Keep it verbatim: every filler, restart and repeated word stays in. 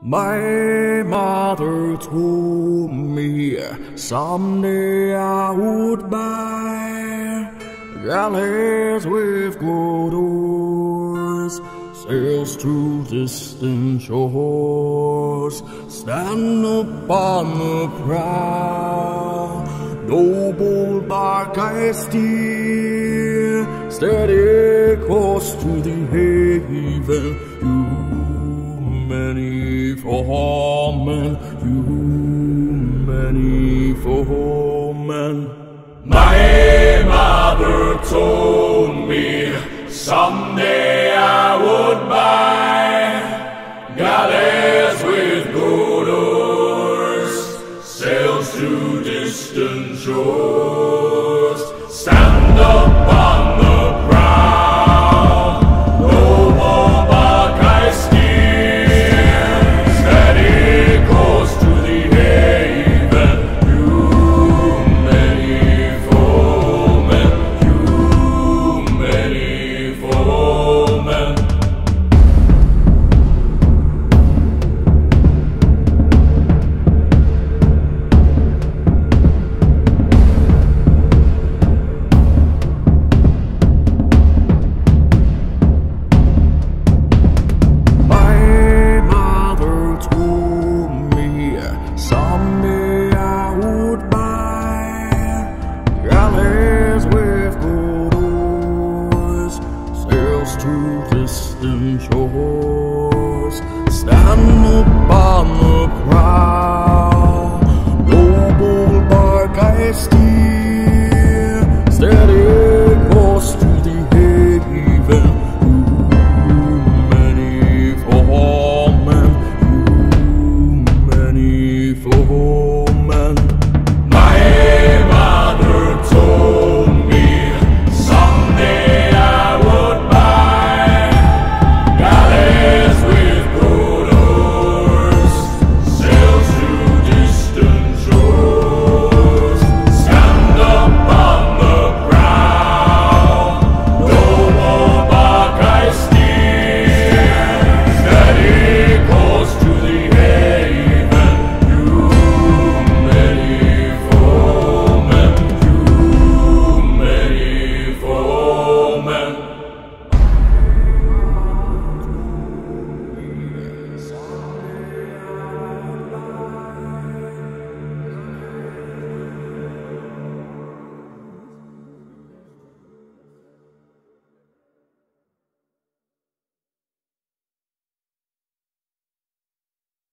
My mother told me someday I would buy galleys with gold oars, sails to distant shores, stand upon the prow, no bold bark I steer, steady course to the haven. You many for home and you many for home and my mother told me someday I would buy galleys with gold oars, sails to distant shores, stand up on the to distant shores, stand upon the prow.